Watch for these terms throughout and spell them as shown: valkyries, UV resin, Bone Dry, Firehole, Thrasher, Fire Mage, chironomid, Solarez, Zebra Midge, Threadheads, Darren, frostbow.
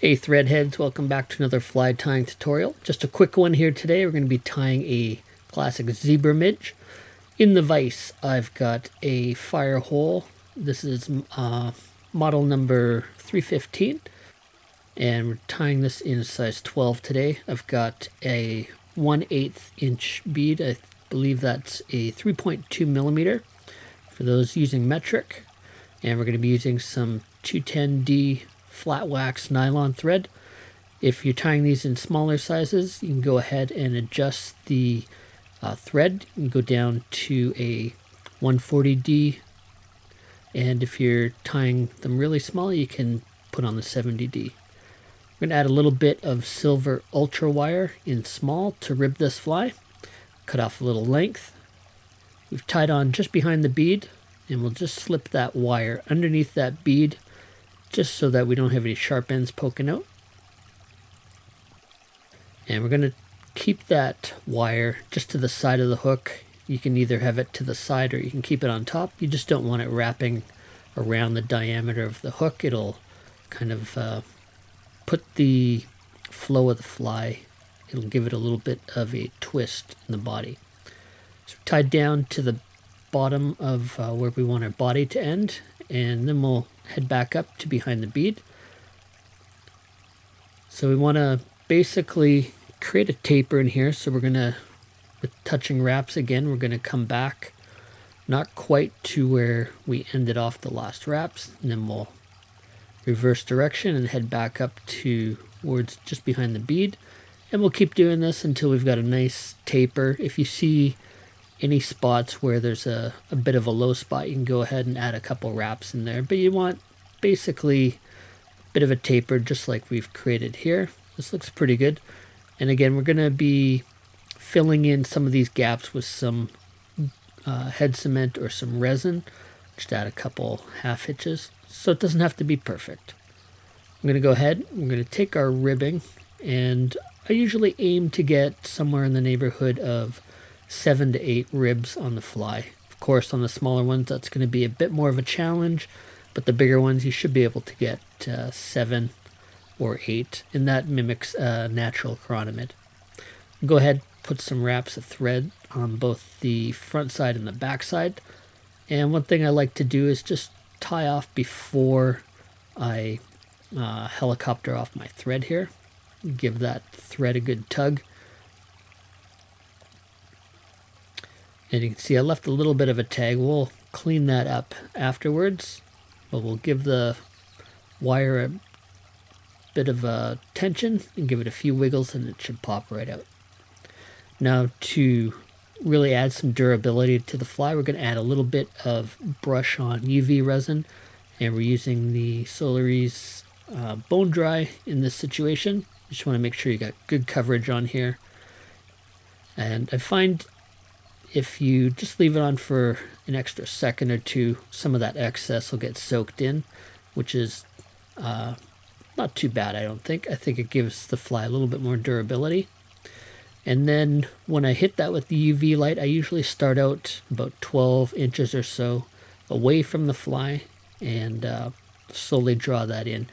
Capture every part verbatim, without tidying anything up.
Hey Threadheads, welcome back to another fly tying tutorial. Just a quick one here today. We're going to be tying a classic zebra midge. In the vise, I've got a Firehole. This is uh, model number three fifteen. And we're tying this in size twelve today. I've got a one eighth inch bead. I believe that's a three point two millimeter for those using metric. And we're going to be using some two ten D flat wax nylon thread. If you're tying these in smaller sizes, you can go ahead and adjust the uh, thread and go down to a one forty D, and if you're tying them really small, you can put on the seventy D. We're going to add a little bit of silver ultra wire in small to rib this fly, cut off a little length. We've tied on just behind the bead, and we'll just slip that wire underneath that bead just so that we don't have any sharp ends poking out. And we're going to keep that wire just to the side of the hook. You can either have it to the side or you can keep it on top. You just don't want it wrapping around the diameter of the hook. It'll kind of uh, put the flow of the fly. It'll give it a little bit of a twist in the body. So tied down to the bottom of uh, where we want our body to end, and then we'll head back up to behind the bead. So we want to basically create a taper in here. So we're going to, with touching wraps again, we're going to come back not quite to where we ended off the last wraps, and then we'll reverse direction and head back up towards just behind the bead. And we'll keep doing this until we've got a nice taper. If you see any spots where there's a, a bit of a low spot, you can go ahead and add a couple wraps in there, but you want basically a bit of a taper just like we've created here. This looks pretty good. And again, we're going to be filling in some of these gaps with some uh, head cement or some resin. Just add a couple half hitches so it doesn't have to be perfect. I'm going to go ahead, I'm going to take our ribbing, and I usually aim to get somewhere in the neighborhood of seven to eight ribs on the fly. Of course, on the smaller ones, that's going to be a bit more of a challenge, but the bigger ones, you should be able to get uh, seven or eight, and that mimics a uh, natural chironomid. Go ahead, put some wraps of thread on both the front side and the back side. And one thing I like to do is just tie off before I uh, helicopter off my thread here. Give that thread a good tug. And you can see I left a little bit of a tag. We'll clean that up afterwards, but we'll give the wire a bit of a tension and give it a few wiggles, and it should pop right out. Now, to really add some durability to the fly, we're going to add a little bit of brush on U V resin, and we're using the Solarez uh, Bone Dry in this situation. You just want to make sure you got good coverage on here. And I find if you just leave it on for an extra second or two, some of that excess will get soaked in, which is uh, not too bad, I don't think. I think it gives the fly a little bit more durability. And then when I hit that with the U V light, I usually start out about twelve inches or so away from the fly and uh, slowly draw that in,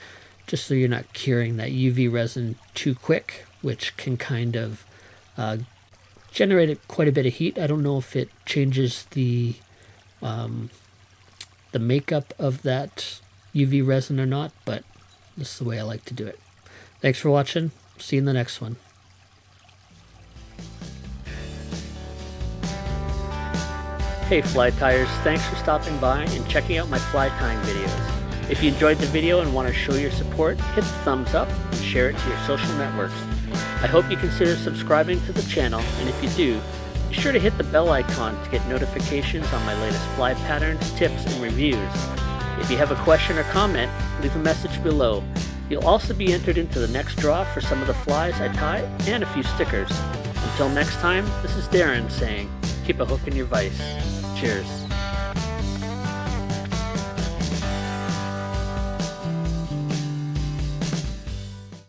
just so you're not curing that U V resin too quick, which can kind of uh, generated quite a bit of heat. I don't know if it changes the um, the makeup of that U V resin or not, but this is the way I like to do it. Thanks for watching. See you in the next one. Hey fly tyers, thanks for stopping by and checking out my fly tying videos. If you enjoyed the video and want to show your support, hit the thumbs up and share it to your social networks. I hope you consider subscribing to the channel, and if you do, be sure to hit the bell icon to get notifications on my latest fly patterns, tips, and reviews. If you have a question or comment, leave a message below. You'll also be entered into the next draw for some of the flies I tie and a few stickers. Until next time, this is Darren saying, keep a hook in your vise. Cheers.